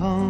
home.